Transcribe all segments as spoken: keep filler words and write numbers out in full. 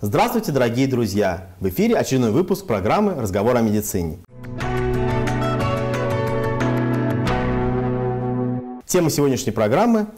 Здравствуйте, дорогие друзья! В эфире очередной выпуск программы «Разговор о медицине». Тема сегодняшней программы –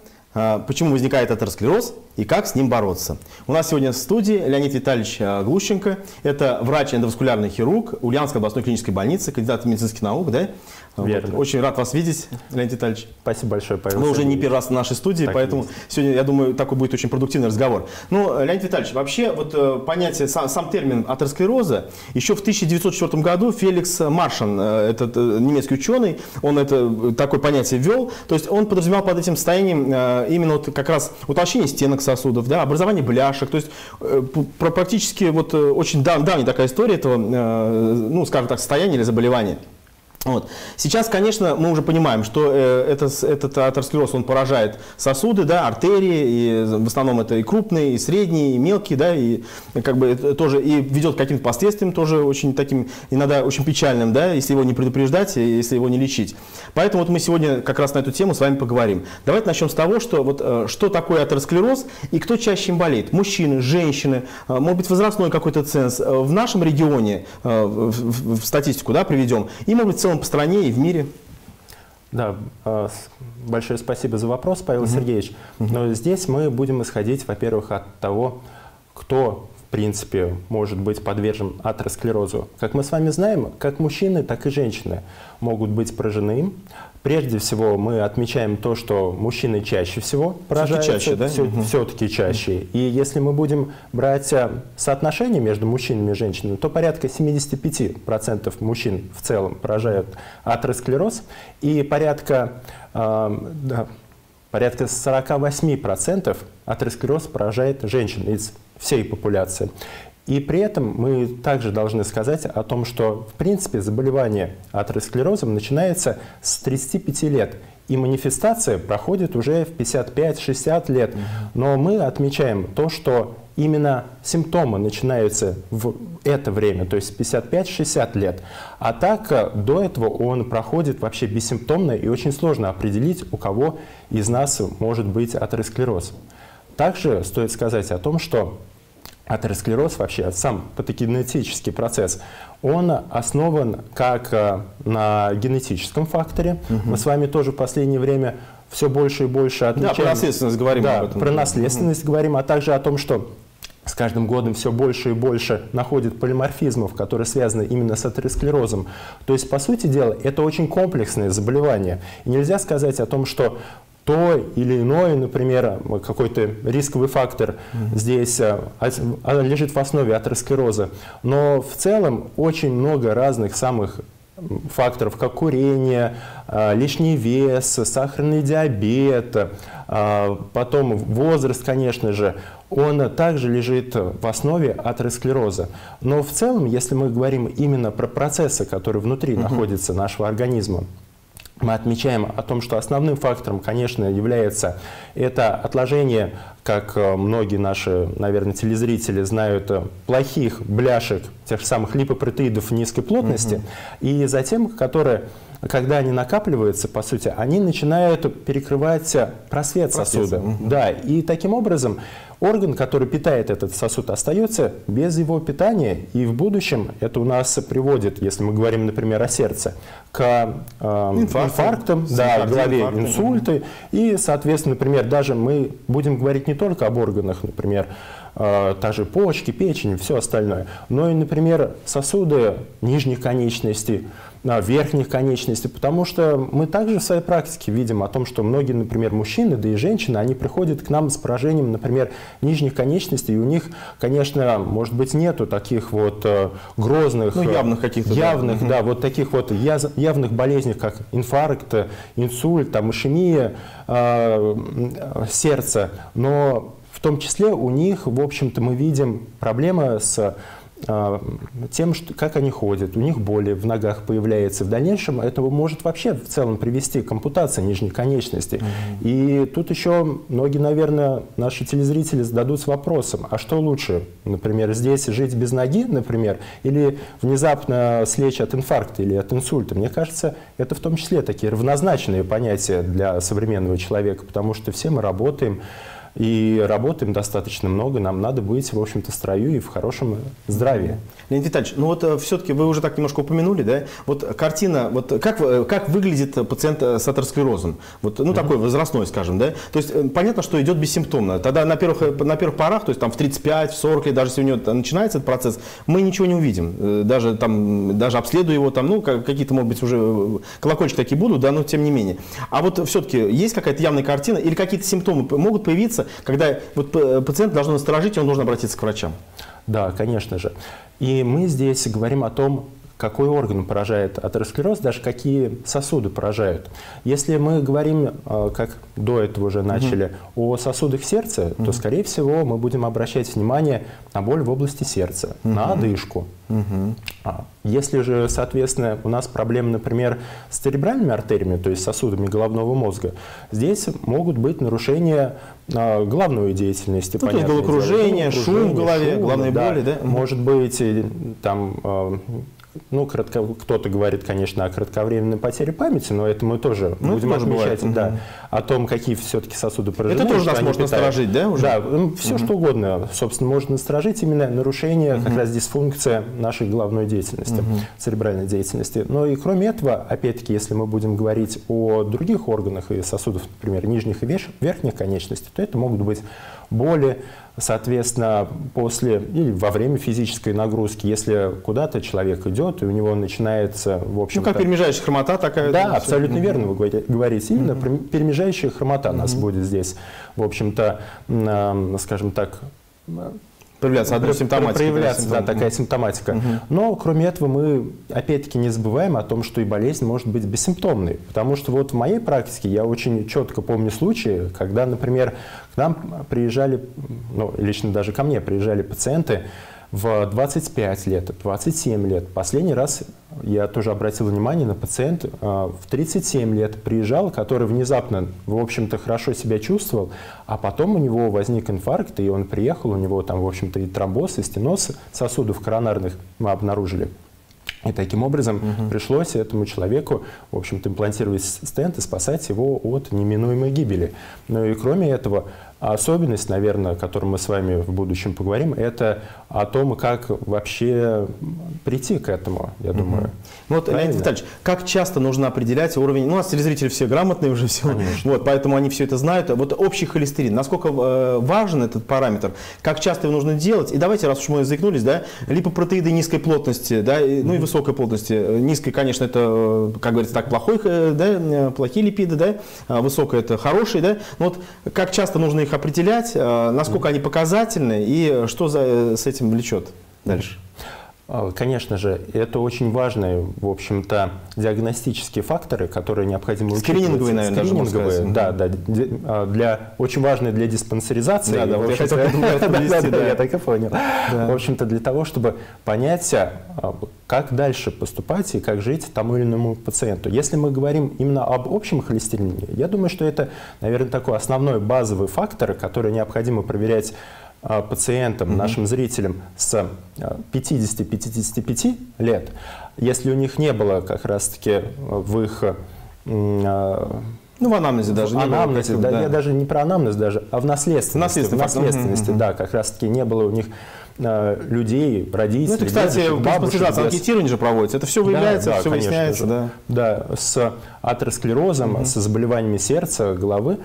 почему возникает атеросклероз и как с ним бороться. У нас сегодня в студии Леонид Витальевич Глущенко. Это врач-эндоваскулярный хирург Ульяновской областной клинической больницы, кандидат медицинских наук. Да? Вот. Очень рад вас видеть, Леонид Витальевич. Спасибо большое, Павел Сергеевич. Вы уже не первый раз в нашей студии, так поэтому есть. Сегодня, я думаю, такой будет очень продуктивный разговор. Ну, Леонид Витальевич, вообще вот понятие, сам, сам термин атеросклероза, еще в тысяча девятьсот четвёртом году Феликс Маршан, этот немецкий ученый, он это, такое понятие ввел, то есть он подразумевал под этим состоянием именно вот как раз утолщение стенок сосудов, да, образование бляшек, то есть практически вот очень дав, давняя такая история этого, ну, скажем так, состояния или заболевания. Вот. Сейчас, конечно, мы уже понимаем, что э, этот, этот атеросклероз, он поражает сосуды, да, артерии, и в основном это и крупные, и средние, и мелкие, да, и как бы тоже и ведет к каким-то последствиям тоже очень таким, иногда очень печальным, да, если его не предупреждать, если его не лечить. Поэтому вот мы сегодня как раз на эту тему с вами поговорим. Давайте начнем с того, что вот э, что такое атеросклероз и кто чаще им болеет. Мужчины, женщины, э, может быть, возрастной какой-то ценз. В нашем регионе э, в, в статистику, да, приведем, и, может быть, в целом по стране и в мире. Да, большое спасибо за вопрос, Павел угу. Сергеевич. Угу. Но здесь мы будем исходить, во-первых, от того, кто, в принципе, может быть подвержен атеросклерозу. Как мы с вами знаем, как мужчины, так и женщины могут быть поражены. Прежде всего, мы отмечаем то, что мужчины чаще всего поражаются, все-таки чаще. Да? Все-таки угу. чаще. И если мы будем брать соотношение между мужчинами и женщинами, то порядка семидесяти пяти процентов мужчин в целом поражают атеросклероз, и порядка, э, да, порядка сорока восьми процентов атеросклероз поражает женщин из всей популяции. И при этом мы также должны сказать о том, что, в принципе, заболевание атеросклерозом начинается с тридцати пяти лет, и манифестация проходит уже в пятьдесят пять — шестьдесят лет. Но мы отмечаем то, что именно симптомы начинаются в это время, то есть пятьдесят пять — шестьдесят лет. А так до этого он проходит вообще бессимптомно, и очень сложно определить, у кого из нас может быть атеросклероз. Также стоит сказать о том, что атеросклероз вообще, сам патогенетический процесс, он основан как на генетическом факторе. Угу. Мы с вами тоже в последнее время все больше и больше отмечаем. Да, про наследственность говорим. Да, об этом. Про наследственность угу. говорим, а также о том, что с каждым годом все больше и больше находит полиморфизмов, которые связаны именно с атеросклерозом. То есть, по сути дела, это очень комплексное заболевание. И нельзя сказать о том, что то или иное, например, какой-то рисковый фактор здесь лежит в основе атеросклероза. Но в целом очень много разных самых факторов, как курение, лишний вес, сахарный диабет, потом возраст, конечно же, он также лежит в основе атеросклероза. Но в целом, если мы говорим именно про процессы, которые внутри [S2] Mm-hmm. [S1] Находятся нашего организма, мы отмечаем о том, что основным фактором, конечно, является это отложение, как многие наши, наверное, телезрители знают, плохих бляшек, тех же самых липопротеидов низкой плотности, угу. и затем, которые, когда они накапливаются, по сути, они начинают перекрывать просвет сосуда. Угу. Да, и таким образом орган, который питает этот сосуд, остается без его питания, и в будущем это у нас приводит, если мы говорим, например, о сердце, к э, инфарктам, да, голове инсульты, и, соответственно, например, даже мы будем говорить не только об органах, например, э, та же почки, печень и все остальное, но и, например, сосуды нижних конечностей, верхних конечностей, потому что мы также в своей практике видим о том, что многие, например, мужчины, да и женщины, они приходят к нам с поражением, например, нижних конечностей, и у них, конечно, может быть, нету таких вот грозных, ну, явных каких-то, явных, да, да угу. вот таких вот явных болезней, как инфаркт, инсульт, там, ишемия э, сердца, но в том числе у них, в общем-то, мы видим проблемы с тем, что, как они ходят, у них боли в ногах появляется. В дальнейшем это может вообще в целом привести к ампутации нижней конечности. Mm-hmm. И тут еще многие, наверное, наши телезрители зададутся вопросом, а что лучше, например, здесь жить без ноги, например, или внезапно слечь от инфаркта или от инсульта? Мне кажется, это в том числе такие равнозначные понятия для современного человека, потому что все мы работаем, и работаем достаточно много, нам надо быть, в общем-то, в строю и в хорошем здравии. Леонид Витальевич, ну вот все-таки вы уже так немножко упомянули, да? Вот картина, вот как, как выглядит пациент с атеросклерозом? Вот, ну, mm-hmm. такой возрастной, скажем, да? То есть понятно, что идет бессимптомно. Тогда на первых, на первых порах, то есть там в тридцать пять, в сорок лет, даже если у него начинается этот процесс, мы ничего не увидим. Даже там, даже обследуя его, там, ну, какие-то, может быть, уже колокольчики такие будут, да, но тем не менее. А вот все-таки есть какая-то явная картина или какие-то симптомы могут появиться, когда вот пациент должен насторожить, он должен обратиться к врачам? Да, конечно же. И мы здесь говорим о том, какой орган поражает атеросклероз, даже какие сосуды поражают. Если мы говорим, как до этого уже начали, угу. о сосудах сердца, угу. то, скорее всего, мы будем обращать внимание на боль в области сердца, угу. на одышку. Угу. Если же, соответственно, у нас проблемы, например, с церебральными артериями, то есть сосудами головного мозга, здесь могут быть нарушения головной деятельности. Ну, то есть головокружение, шум в голове, головные боли, да? Может быть, там... Ну, кто-то говорит, конечно, о кратковременной потере памяти, но это мы тоже ну, будем тоже отмечать, да, угу. о том, какие все-таки сосуды поражены. Это тоже нас может насторожить, да? Уже? Да, все угу. что угодно, собственно, можно насторожить именно нарушение, угу. как раз дисфункция нашей головной деятельности, угу. церебральной деятельности. Но и кроме этого, опять-таки, если мы будем говорить о других органах и сосудах, например, нижних и верхних конечностей, то это могут быть боли, соответственно, после или во время физической нагрузки, если куда-то человек идет, и у него начинается, в общем, ну, как перемежающая хромота такая. Да, да, абсолютно верно вы говорите. Именно перемежающая хромота нас будет здесь, в общем-то, скажем так, проявляться, одна симптоматика. Проявляться, да, такая симптоматика. Угу. Но, кроме этого, мы, опять-таки, не забываем о том, что и болезнь может быть бессимптомной. Потому что вот в моей практике я очень четко помню случаи, когда, например, к нам приезжали, ну, лично даже ко мне приезжали пациенты в двадцать пять лет, двадцать семь лет. Последний раз я тоже обратил внимание на пациента в тридцать семь лет приезжал, который внезапно, в общем-то, хорошо себя чувствовал, а потом у него возник инфаркт, и он приехал, у него там, в общем-то, и тромбоз, и стеноз сосудов коронарных мы обнаружили. И таким образом угу. пришлось этому человеку, в общем-то, имплантировать стент и спасать его от неминуемой гибели. Ну и кроме этого, особенность, наверное, о которой мы с вами в будущем поговорим, это о том, как вообще прийти к этому, я угу. думаю. Ну, вот, Леонид Витальевич, как часто нужно определять уровень... Ну, у нас телезрители все грамотные уже, все, вот, поэтому они все это знают. Вот общий холестерин, насколько э, важен этот параметр, как часто его нужно делать. И давайте, раз уж мы заикнулись, да, липопротеиды низкой плотности, да, и, ну угу. и высокой плотности. Низкой, конечно, это, как говорится, так, плохой, да, плохие липиды, да, а высокая это хорошие, да. Но вот как часто нужно их определять, насколько они показательны и что за, с этим влечет дальше? Конечно же, это очень важные, в общем-то, диагностические факторы, которые необходимо учитывать. Скрининговые, наверное, скрининговые, да, да, для, очень важные для диспансеризации. Да, да, вот я хотел это подвести, да, я так и понял. В общем-то, для того, чтобы понять, как дальше поступать и как жить тому или иному пациенту. Если мы говорим именно об общем холестерине, я думаю, что это, наверное, такой основной базовый фактор, который необходимо проверять пациентам, mm-hmm. нашим зрителям с пятидесяти — пятидесяти пяти лет, если у них не было как раз-таки в их... Ну, в анамнезе даже. В анамнезе, не было, да, да. Я даже не про анамнез даже, а в наследственности. В наследственности, mm-hmm. да, как раз-таки не было у них людей, родителей. Ну, это, кстати, бабушек, анкетирование же проводится. Это все выявляется, да, да, все выясняется. Да. да, с атеросклерозом, mm-hmm. со заболеваниями сердца, головы.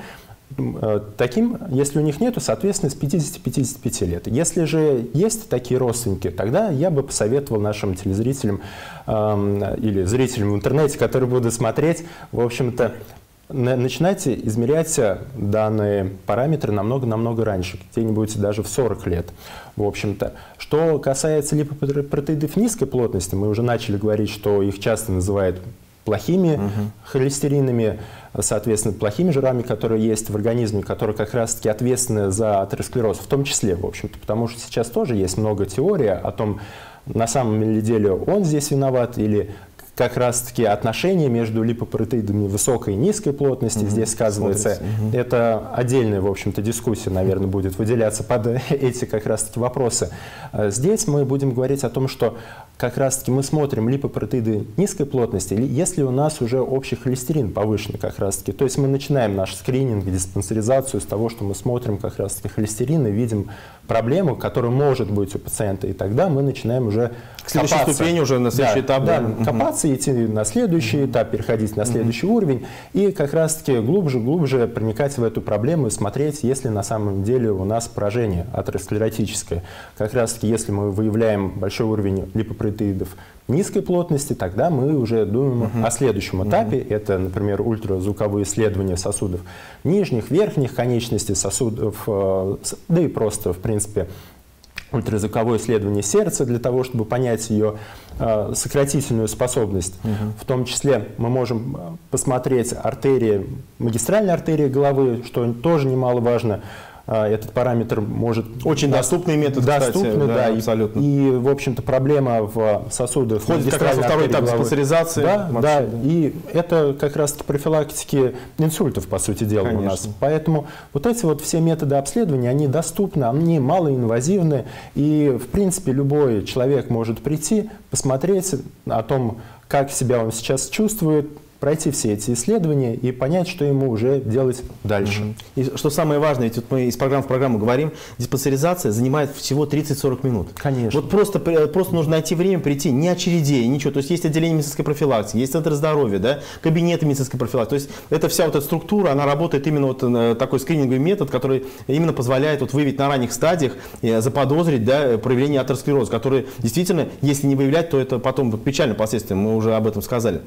Таким, если у них нету, соответственно, с пятидесяти — пятидесяти пяти лет. Если же есть такие родственники, тогда я бы посоветовал нашим телезрителям э, или зрителям в интернете, которые будут смотреть, в общем-то, начинать измерять данные параметры намного-намного раньше, где-нибудь даже в сорок лет. В общем-то, что касается липопротеидов низкой плотности, мы уже начали говорить, что их часто называют плохими угу. холестеринами, соответственно, плохими жирами, которые есть в организме, которые как раз-таки ответственны за атеросклероз, в том числе, в общем-то, потому что сейчас тоже есть много теорий о том, на самом ли деле он здесь виноват, или как раз-таки отношение между липопротеидами высокой и низкой плотности угу, здесь сказывается. Угу. Это отдельная, в общем-то, дискуссия, наверное, будет выделяться под эти как раз-таки вопросы. Здесь мы будем говорить о том, что как раз-таки мы смотрим липопротеиды низкой плотности, если у нас уже общий холестерин повышенный как раз-таки. То есть мы начинаем наш скрининг, диспансеризацию с того, что мы смотрим как раз-таки холестерин и видим проблему, которая может быть у пациента, и тогда мы начинаем уже к следующей ступени, уже на следующий да, этап. Да, угу. Копаться, идти на следующий угу. этап, переходить на следующий угу. уровень и как раз-таки глубже-глубже проникать в эту проблему и смотреть, если на самом деле у нас поражение атеросклеротическое. Как раз-таки если мы выявляем большой уровень липопротеидов низкой плотности, тогда мы уже думаем угу. о следующем этапе. Угу. Это, например, ультразвуковые исследования сосудов нижних, верхних конечностей сосудов, да и просто, в принципе, ультразвуковое исследование сердца для того, чтобы понять ее э, сократительную способность. Угу. В том числе мы можем посмотреть артерии, магистральные артерии головы, что тоже немаловажно. Этот параметр может... Очень доступный метод, доступный, кстати, да, да, абсолютно. И, и, в общем-то, проблема в сосудах... Входит как раз во второй этап диспансеризации. Да, да, и это как раз-таки профилактики инсультов, по сути дела, конечно, у нас. Поэтому вот эти вот все методы обследования, они доступны, они малоинвазивны, и, в принципе, любой человек может прийти, посмотреть о том, как себя он сейчас чувствует, пройти все эти исследования и понять, что ему уже делать дальше. И что самое важное, ведь вот мы из программы в программу говорим, диспансеризация занимает всего тридцать-сорок минут. Конечно. Вот просто, просто нужно найти время прийти, ни очередей, ничего. То есть есть отделение медицинской профилактики, есть центр здоровья, да, кабинеты медицинской профилактики. То есть эта вся вот эта структура, она работает именно вот такой скрининговый метод, который именно позволяет вот выявить на ранних стадиях, заподозрить, да, проявление атеросклероза, который действительно, если не выявлять, то это потом печально последствия, мы уже об этом сказали.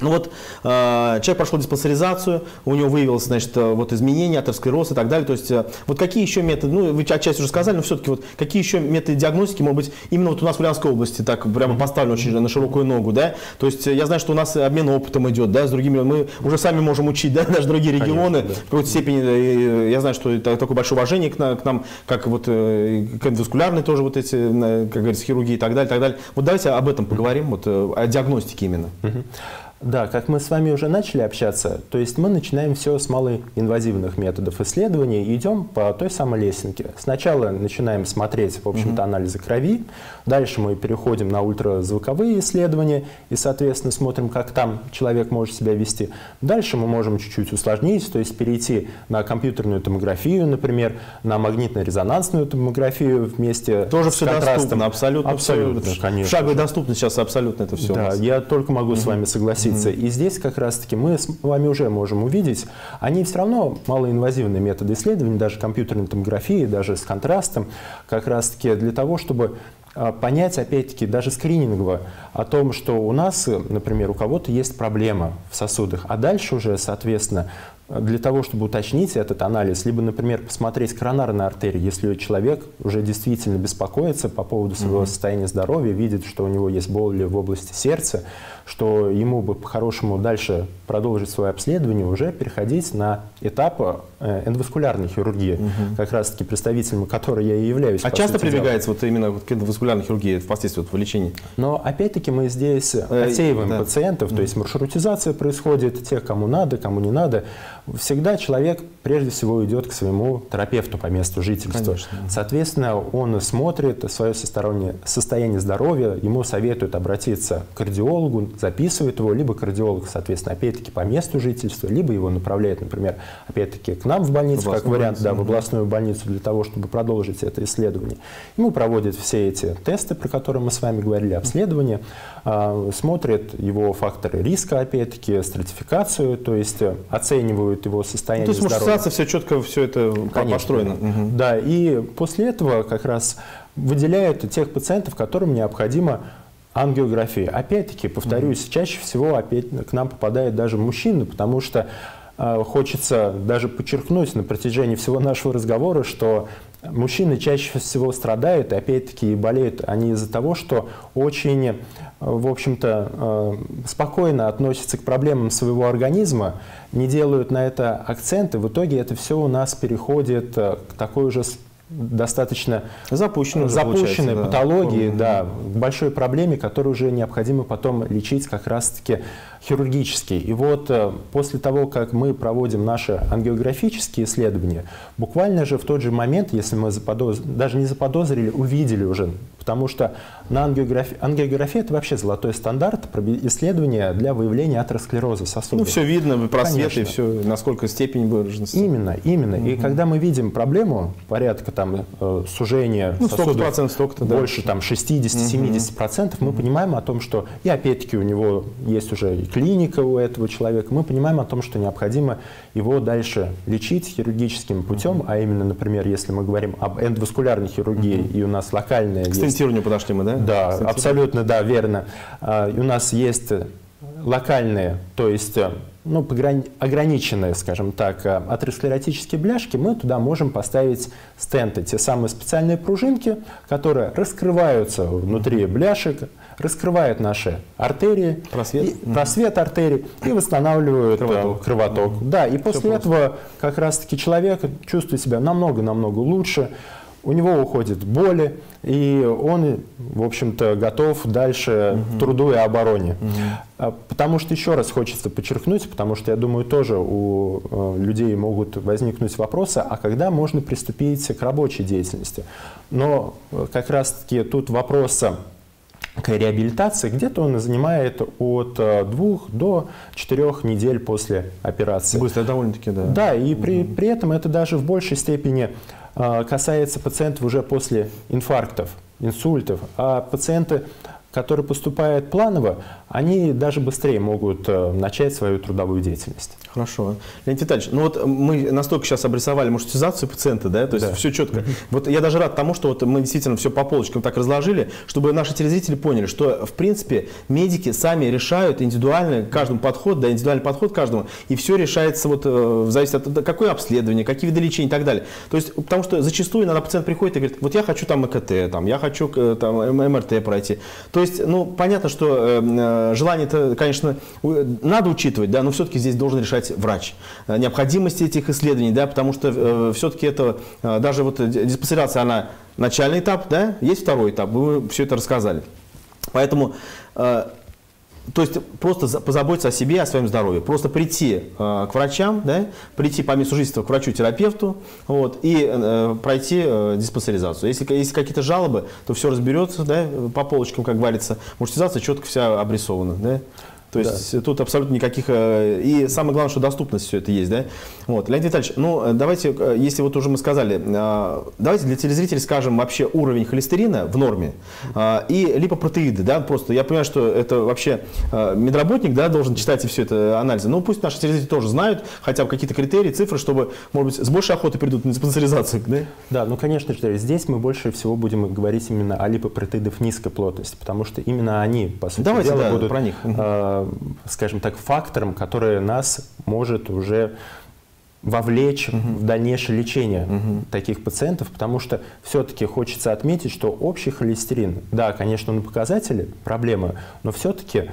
Ну вот, э, человек прошел диспансеризацию, у него выявилось, значит, вот изменения, атеросклероз и так далее. То есть, э, вот какие еще методы, ну, вы отчасти уже сказали, но все-таки вот какие еще методы диагностики, может быть, именно вот у нас в Ульяновской области так прямо поставлено очень на широкую ногу, да? То есть, я знаю, что у нас обмен опытом идет, да, с другими, мы уже сами можем учить, да, даже другие регионы. Конечно, да. В какой-то степени, я знаю, что это такое большое уважение к нам, как вот к эндоваскулярной тоже вот эти, как говорится, хирургии и так далее, и так далее. Вот давайте об этом поговорим, вот о диагностике именно. Да, как мы с вами уже начали общаться, то есть мы начинаем все с малоинвазивных методов исследования и идем по той самой лесенке. Сначала начинаем смотреть, в общем-то, анализы крови, дальше мы переходим на ультразвуковые исследования и, соответственно, смотрим, как там человек может себя вести. Дальше мы можем чуть-чуть усложнить, то есть перейти на компьютерную томографию, например, на магнитно-резонансную томографию вместе тоже с контрастом. Тоже все доступно, абсолютно. Абсолютно, абсолютно, конечно. Шаговая доступность сейчас абсолютно это все. Да, я только могу с вами согласиться. И здесь как раз-таки мы с вами уже можем увидеть, они все равно малоинвазивные методы исследования, даже компьютерной томографии, даже с контрастом, как раз-таки для того, чтобы понять, опять-таки, даже скринингово о том, что у нас, например, у кого-то есть проблема в сосудах, а дальше уже, соответственно, для того, чтобы уточнить этот анализ, либо, например, посмотреть коронарные артерии, если человек уже действительно беспокоится по поводу своего mm-hmm. состояния здоровья, видит, что у него есть боли в области сердца, что ему бы по-хорошему дальше продолжить свое обследование, уже переходить на этап эндоваскулярной хирургии, mm-hmm. как раз-таки представителем которой я и являюсь. А часто прибегается вот именно вот к эндоваскулярной хирургии впоследствии вот в лечении? Но опять-таки мы здесь отсеиваем э, да. пациентов, mm-hmm. то есть маршрутизация происходит, тех, кому надо, кому не надо. Всегда человек прежде всего идет к своему терапевту по месту жительства. Конечно. Соответственно, он смотрит свое состояние здоровья, ему советуют обратиться к кардиологу, записывает его, либо кардиолог, соответственно, опять-таки по месту жительства, либо его направляет, например, опять-таки к нам в больницу, как вариант, да, в областную больницу, для того, чтобы продолжить это исследование. Ему проводят все эти тесты, про которые мы с вами говорили, обследования, смотрят его факторы риска, опять-таки, стратификацию, то есть оценивают его состояние здоровья. То есть маршрутизация, все четко, все это конечно, построено. Угу. Да, и после этого как раз выделяют тех пациентов, которым необходимо ангиография. Опять-таки, повторюсь, угу. чаще всего опять к нам попадают даже мужчины, потому что э, хочется даже подчеркнуть на протяжении всего нашего разговора, что Мужчины чаще всего страдают, опять-таки, и болеют они из-за того, что очень, в общем-то, спокойно относятся к проблемам своего организма, не делают на это акценты. В итоге это все у нас переходит к такой уже достаточно запущенной, запущенной патологии, да, да, большой проблеме, которую уже необходимо потом лечить как раз-таки хирургически. И вот после того, как мы проводим наши ангиографические исследования, буквально же в тот же момент, если мы заподоз... даже не заподозрили, увидели уже, потому что на ангиографии, ангиография — это вообще золотой стандарт исследования для выявления атеросклероза сосудов. Ну, все видно, просвет и все, насколько степень выраженности. Именно, именно. Угу. И когда мы видим проблему порядка там сужения, ну, сосудов столько, да, больше там шестидесяти-семидесяти процентов, угу, мы понимаем о том, что, и опять-таки у него есть уже и клиника у этого человека, мы понимаем о том, что необходимо его дальше лечить хирургическим путем, угу, а именно, например, если мы говорим об эндоваскулярной хирургии, угу, и у нас локальная... К стентированию подошли мы, да? Да, абсолютно, да, верно. А, у нас есть локальные, то есть... ну, ограниченные, скажем так, атеросклеротические бляшки, мы туда можем поставить стенты, те самые специальные пружинки, которые раскрываются внутри бляшек, раскрывают наши артерии, просвет, и, mm-hmm. просвет артерий и восстанавливают кровоток. кровоток. Mm-hmm. Да, и Все после просто. этого как раз-таки человек чувствует себя намного-намного лучше, у него уходят боли, и он, в общем-то, готов дальше угу. к труду и обороне. Угу. Потому что, еще раз хочется подчеркнуть, потому что, я думаю, тоже у людей могут возникнуть вопросы, а когда можно приступить к рабочей деятельности? Но как раз-таки тут вопрос к реабилитации, где-то он занимает от двух до четырех недель после операции. Быстро довольно-таки, да. Да, и угу. при, при этом это даже в большей степени... касается пациентов уже после инфарктов, инсультов, а пациенты, которые поступают планово, они даже быстрее могут начать свою трудовую деятельность. Хорошо. Леонид Витальевич, ну вот мы настолько сейчас обрисовали маршрутизацию пациента, да, то есть да. все четко. Вот я даже рад тому, что вот мы действительно все по полочкам так разложили, чтобы наши телезрители поняли, что в принципе медики сами решают индивидуально каждому подход, да, индивидуальный подход каждому, и все решается вот в зависимости от какое обследование, какие виды лечения и так далее. То есть, потому что зачастую иногда пациент приходит и говорит, вот я хочу там ЭКТ, там, я хочу там МРТ пройти. То есть, ну, понятно, что... Желание-то, конечно, надо учитывать, да, но все-таки здесь должен решать врач. Необходимость этих исследований, да, потому что э, все-таки это, э, даже вот диспансеризация, она начальный этап, да, есть второй этап, вы все это рассказали. Поэтому... Э, То есть просто позаботиться о себе, о своем здоровье. Просто прийти э, к врачам, да, прийти по месту жительства к врачу-терапевту, вот, и э, пройти э, диспансеризацию. Если есть какие-то жалобы, то все разберется, да, по полочкам, как говорится. Маршрутизация четко вся обрисована. Да? То есть да. тут абсолютно никаких... И самое главное, что доступность все это есть. Да? Вот. Леонид Витальевич, ну давайте, если вот уже мы сказали, давайте для телезрителей скажем вообще уровень холестерина в норме и липопротеиды. Да? Просто я понимаю, что это вообще медработник, да, должен читать и все это анализы. Но пусть наши телезрители тоже знают хотя бы какие-то критерии, цифры, чтобы, может быть, с большей охотой придут на диспансеризацию. Да, да, ну конечно же, здесь мы больше всего будем говорить именно о липопротеидах низкой плотности, потому что именно они, по сути давайте, дела, да, будут... про них. скажем так, фактором, который нас может уже вовлечь Uh-huh. в дальнейшее лечение Uh-huh. таких пациентов, потому что все-таки хочется отметить, что общий холестерин, да, конечно, он показатель, проблема, но все-таки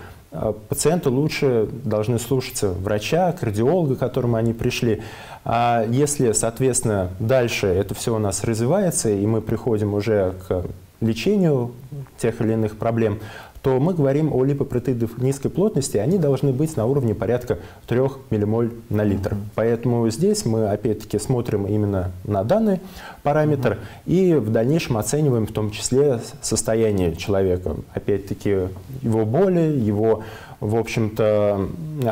пациенты лучше должны слушаться врача, кардиолога, к которому они пришли. А если, соответственно, дальше это все у нас развивается, и мы приходим уже к лечению тех или иных проблем, то мы говорим о липопротеидах низкой плотности, они должны быть на уровне порядка трёх миллимоль на литр. Mm-hmm. Поэтому здесь мы опять-таки смотрим именно на данный параметр mm-hmm. и в дальнейшем оцениваем в том числе состояние человека, опять-таки его боли, его, в общем-то,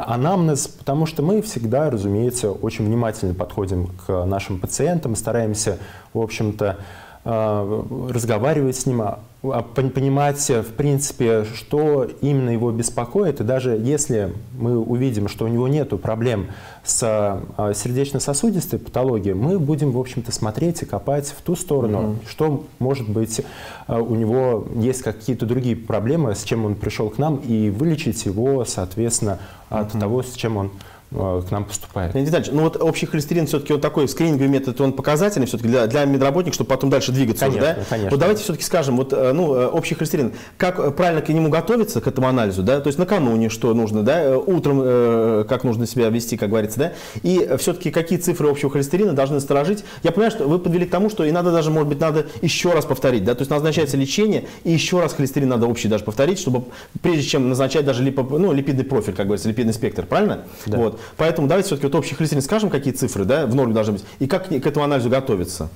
анамнез, потому что мы всегда, разумеется, очень внимательно подходим к нашим пациентам, стараемся, в общем-то, разговаривать с ним, понимать, в принципе, что именно его беспокоит. И даже если мы увидим, что у него нет проблем с сердечно-сосудистой патологией, мы будем, в общем-то, смотреть и копать в ту сторону, Mm-hmm. что, может быть, у него есть какие-то другие проблемы, с чем он пришел к нам, и вылечить его, соответственно, от Mm-hmm. того, с чем он к нам поступает. Леонид Витальевич, ну вот общий холестерин все-таки вот такой скрининговый метод, он показательный все-таки для, для медработников, чтобы потом дальше двигаться, конечно, уже, да? Конечно. Вот давайте все-таки скажем, вот, ну, общий холестерин, как правильно к нему готовиться, к этому анализу, да? То есть накануне что нужно, да? Утром как нужно себя вести, как говорится, да? И все-таки какие цифры общего холестерина должны насторожить? Я понимаю, что вы подвели к тому, что и надо даже, может быть, надо еще раз повторить, да? То есть назначается лечение, и еще раз холестерин надо общий даже повторить, чтобы прежде чем назначать даже липоп... ну, липидный профиль, как говорится, липидный спектр, правильно? Да. Вот. Поэтому давайте все-таки вот общий холестерин скажем, какие цифры, да, в норме должны быть, и как к этому анализу готовиться.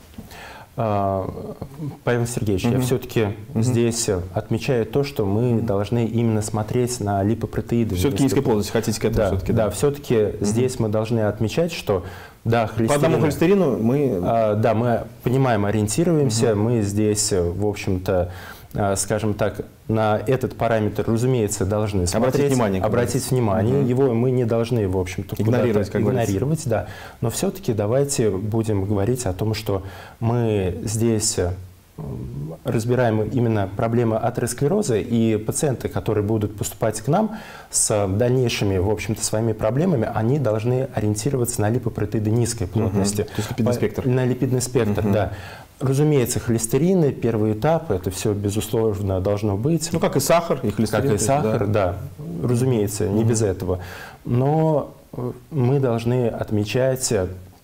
Павел Сергеевич, угу. я все-таки угу. здесь отмечаю то, что мы угу. должны именно смотреть на липопротеиды. Все-таки низкой плотности, хотите к этому да, все-таки? Да, да все-таки угу. здесь мы должны отмечать, что да, холестерин, по одному холестерину мы... А, да, мы понимаем, ориентируемся, угу. мы здесь, в общем-то, скажем так, на этот параметр, разумеется, должны смотреть, обратить внимание, обратить внимание. Угу. его мы не должны, в общем-то, игнорировать, как игнорировать, да. Но все-таки давайте будем говорить о том, что мы здесь разбираем именно проблемы атеросклероза, и пациенты, которые будут поступать к нам с дальнейшими, в общем-то, своими проблемами, они должны ориентироваться на липопротеиды низкой плотности, угу. То есть липидный спектр. на липидный спектр, угу. да. Разумеется, холестерины, первый этап, это все, безусловно, должно быть. Ну, как и сахар, и холестерин. Как и сахар, да. да. Разумеется, не mm-hmm. без этого. Но мы должны отмечать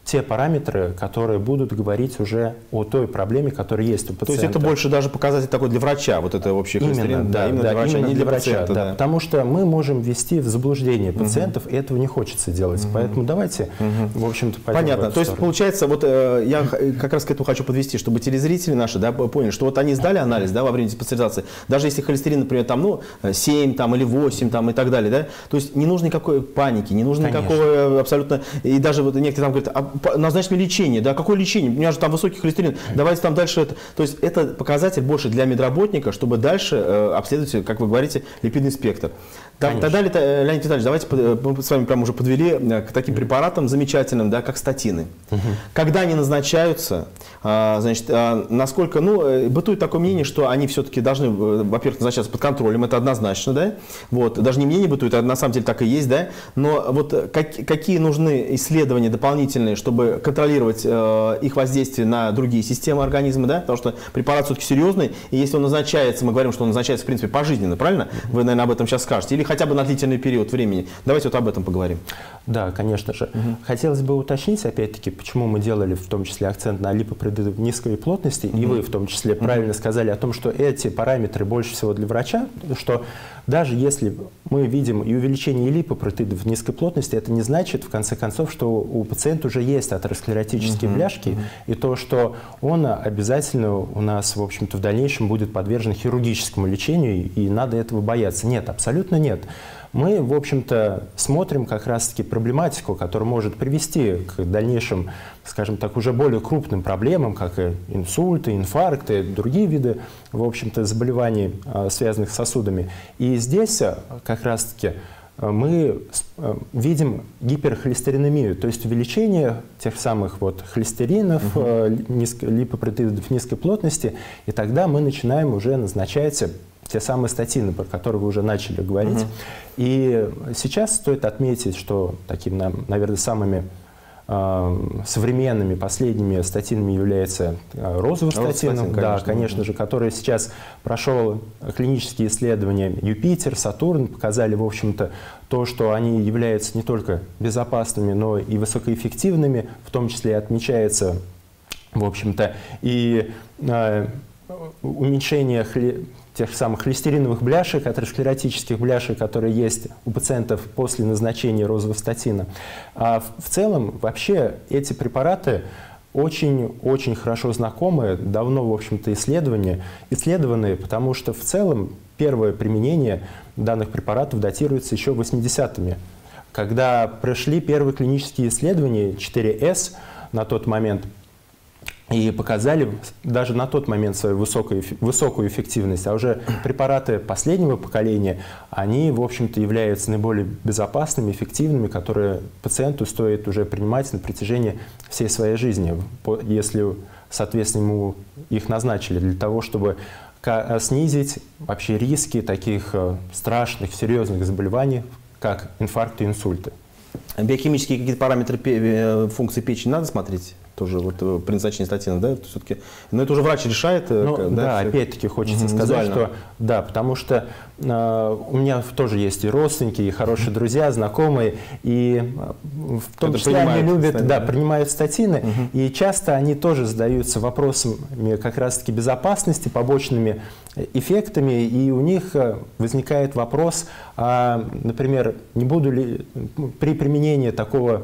те параметры, которые будут говорить уже о той проблеме, которая есть у пациента. То есть это больше даже показатель такой для врача, вот это общий холестерин? Да, да, именно для врача, именно для для врача пациента, да. Да. Потому что мы можем ввести в заблуждение пациентов, угу. и этого не хочется делать. Угу. Поэтому давайте, угу. в общем-то, пойдем. Понятно. То есть получается, вот э, я как раз к этому хочу подвести, чтобы телезрители наши, да, поняли, что вот они сдали анализ, да, во время диспансеризации, даже если холестерин, например, там, ну, семь там, или восемь там, и так далее, да, то есть не нужно никакой паники, не нужно Конечно. никакого абсолютно, и даже вот некоторые там говорят, а назначить мне лечение, да, какое лечение, у меня же там высокий холестерин, давайте там дальше это. То есть это показатель больше для медработника, чтобы дальше э, обследовать, как вы говорите, липидный спектр. Да, тогда, Леонид Витальевич, давайте мы с вами прямо уже подвели к таким препаратам замечательным, да, как статины. Угу. Когда они назначаются, а, значит, а, насколько, ну, бытует такое мнение, что они все-таки должны, во-первых, назначаться под контролем, это однозначно, да, вот, даже не мнение бытует, а на самом деле так и есть, да, но вот как, какие нужны исследования дополнительные, чтобы контролировать э, их воздействие на другие системы организма, да, потому что препарат все-таки серьезный, и если он назначается, мы говорим, что он назначается, в принципе, пожизненно, правильно? Вы, наверное, об этом сейчас скажете, или хотя бы на длительный период времени. Давайте вот об этом поговорим. Да, конечно же. Угу. Хотелось бы уточнить, опять-таки, почему мы делали в том числе акцент на липопротеиды низкой плотности, угу. и вы в том числе угу. правильно сказали о том, что эти параметры больше всего для врача, что даже если мы видим и увеличение липопротеидов низкой плотности, это не значит, в конце концов, что у пациента уже есть атеросклеротические угу. бляшки, угу. и то, что он обязательно у нас, в общем-то, в дальнейшем будет подвержен хирургическому лечению, и надо этого бояться. Нет, абсолютно нет. Мы, в общем-то, смотрим как раз-таки проблематику, которая может привести к дальнейшим, скажем так, уже более крупным проблемам, как и инсульты, инфаркты, другие виды, в общем-то, заболеваний, связанных с сосудами. И здесь как раз-таки мы видим гиперхолестеринемию, то есть увеличение тех самых вот холестеринов, угу. липопротеидов низкой плотности, и тогда мы начинаем уже назначать те самые статины, про которые вы уже начали говорить. Uh-huh. И сейчас стоит отметить, что таким, наверное, самыми э, современными, последними статинами является розовый статин, да, конечно, конечно же, который сейчас прошел клинические исследования Юпитер, Сатурн, показали, в общем-то, то, что они являются не только безопасными, но и высокоэффективными, в том числе отмечается, в общем-то, и э, уменьшение хле... тех самых холестериновых бляшек, атеросклеротических бляшек, которые есть у пациентов после назначения розового статина. А в целом вообще эти препараты очень-очень хорошо знакомы, давно, в общем-то, исследованы, исследованы, потому что в целом первое применение данных препаратов датируется еще восьмидесятыми, когда прошли первые клинические исследования четыре эс на тот момент, и показали даже на тот момент свою высокую, высокую эффективность. А уже препараты последнего поколения, они, в общем-то, являются наиболее безопасными, эффективными, которые пациенту стоит уже принимать на протяжении всей своей жизни, если, соответственно, ему их назначили для того, чтобы снизить вообще риски таких страшных, серьезных заболеваний, как инфаркты и инсульты. биохимические какие-то параметры функции печени надо смотреть? Тоже вот при назначении статина, да, все-таки, но это уже врач решает. Ну, да, да опять-таки хочется угу, сказать, визуально. Что, да, потому что э, у меня тоже есть и родственники, и хорошие друзья, знакомые, и в том это числе они любят, статины, да, да, принимают статины, угу. и часто они тоже задаются вопросами как раз-таки безопасности, побочными эффектами, и у них возникает вопрос, а, например, не буду ли при применении такого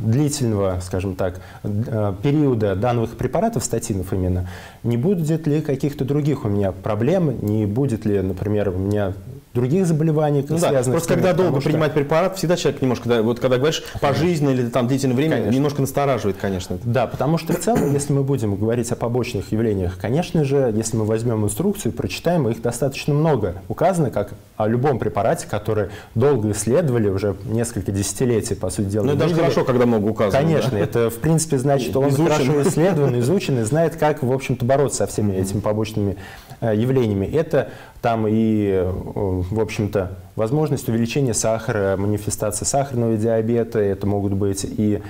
длительного, скажем так, периода данных препаратов, статинов именно, не будет ли каких-то других у меня проблем, не будет ли, например, у меня других заболеваний, ну, связанных да, просто с ними, когда долго что... принимать препарат, всегда человек немножко, да, вот когда говоришь пожизненно или там длительное время, конечно. Немножко настораживает, конечно. Да, потому что в целом, если мы будем говорить о побочных явлениях, конечно же, если мы возьмем инструкцию и прочитаем, их достаточно много. Указано, как о любом препарате, который долго исследовали, уже несколько десятилетий, по сути дела. Ну, это даже хорошо, когда много указано. Конечно, да? Это, в принципе, значит, что он изучен. Хорошо исследован, изучен и знает, как, в общем-то, бороться со всеми этими побочными явлениями. Это там и, в общем-то, возможность увеличения сахара, манифестация сахарного диабета, это могут быть и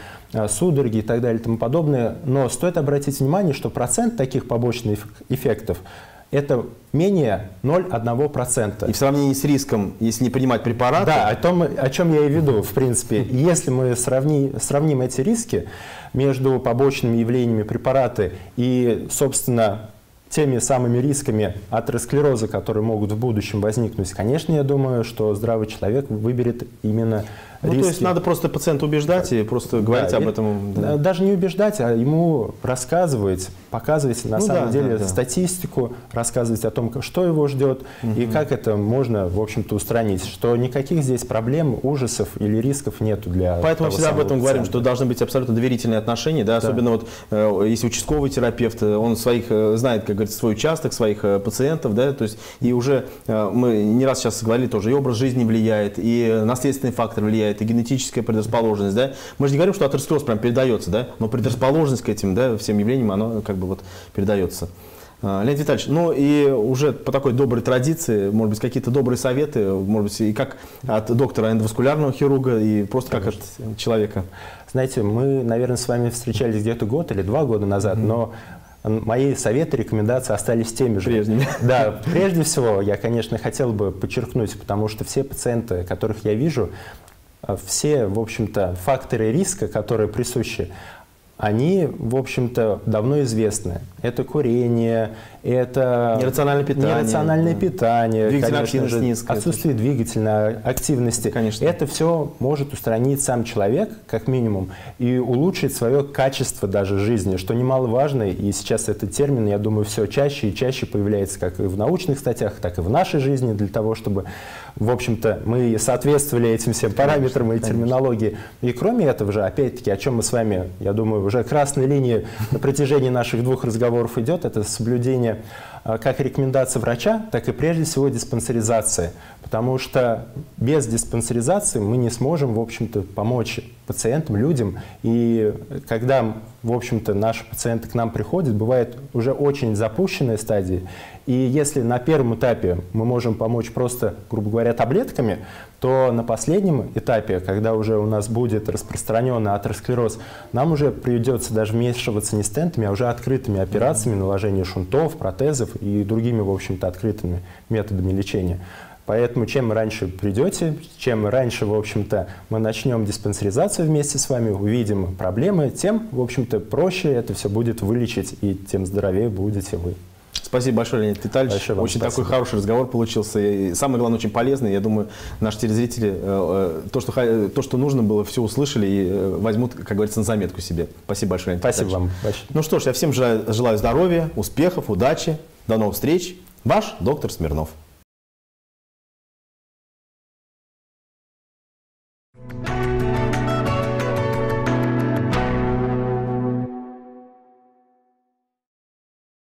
судороги и так далее и тому подобное. Но стоит обратить внимание, что процент таких побочных эффектов – это менее ноль целых одна десятая процента. И в сравнении с риском, если не принимать препараты… Да, о том, о чем я и веду, в принципе. Если мы сравни, сравним эти риски между побочными явлениями препарата и, собственно, теми самыми рисками атеросклероза, которые могут в будущем возникнуть, конечно, я думаю, что здравый человек выберет именно ну, риски. То есть надо просто пациента убеждать и просто да, говорить и об этом. Да. Даже не убеждать, а ему рассказывать, показывать на ну, самом да, деле да, да. статистику, рассказывать о том, что его ждет угу. и как это можно, в общем-то, устранить, что никаких здесь проблем, ужасов или рисков нету для Поэтому всегда об этом пациента. Говорим, что должны быть абсолютно доверительные отношения, да, да. особенно вот э, если участковый терапевт, он своих э, знает, как говорит, свой участок, своих пациентов, да, то есть и уже мы не раз сейчас говорили тоже, и образ жизни влияет, и наследственный фактор влияет, и генетическая предрасположенность, да, мы же не говорим, что атеросклероз прям передается, да, но предрасположенность к этим, да, всем явлениям, она как бы вот передается. Леонид Витальевич, ну и уже по такой доброй традиции, может быть, какие-то добрые советы, может быть, и как от доктора эндоваскулярного хирурга, и просто Конечно. Как от человека. Знаете, мы, наверное, с вами встречались где-то год или два года назад, mm-hmm. но мои советы, рекомендации остались теми же. Прежними. Да, прежде всего, я, конечно, хотел бы подчеркнуть, потому что все пациенты, которых я вижу, все, в общем-то, факторы риска, которые присущи, они, в общем-то, давно известны. Это курение, это нерациональное питание, нерациональное да. питание двигательная конечно же, низкая, отсутствие это. Двигательной активности. Конечно. Это все может устранить сам человек, как минимум, и улучшить свое качество даже жизни, что немаловажно. И сейчас этот термин, я думаю, все чаще и чаще появляется как и в научных статьях, так и в нашей жизни, для того, чтобы, в общем-то, мы соответствовали этим всем параметрам конечно, и терминологии. Конечно. И кроме этого же, опять-таки, о чем мы с вами, я думаю, уже красной линии на протяжении наших двух разговоров идет, это соблюдение как рекомендаций врача, так и прежде всего диспансеризации. Потому что без диспансеризации мы не сможем, в общем-то, помочь пациентам, людям. И когда, в общем-то, наши пациенты к нам приходят, бывает уже очень запущенная стадия. И если на первом этапе мы можем помочь просто, грубо говоря, таблетками, то на последнем этапе, когда уже у нас будет распространен атеросклероз, нам уже придется даже вмешиваться не стентами, а уже открытыми операциями, наложения шунтов, протезов и другими, в общем-то, открытыми методами лечения. Поэтому чем раньше придете, чем раньше, в общем-то, мы начнем диспансеризацию вместе с вами, увидим проблемы, тем, в общем-то, проще это все будет вылечить, и тем здоровее будете вы. Спасибо большое, Леонид Витальевич. Большое очень спасибо. Такой хороший разговор получился. И самое главное, очень полезный. Я думаю, наши телезрители то, что, то, что нужно было, все услышали и возьмут, как говорится, на заметку себе. Спасибо большое, Леонид Витальевич. Спасибо вам большое. Ну что ж, я всем желаю здоровья, успехов, удачи. До новых встреч. Ваш доктор Смирнов.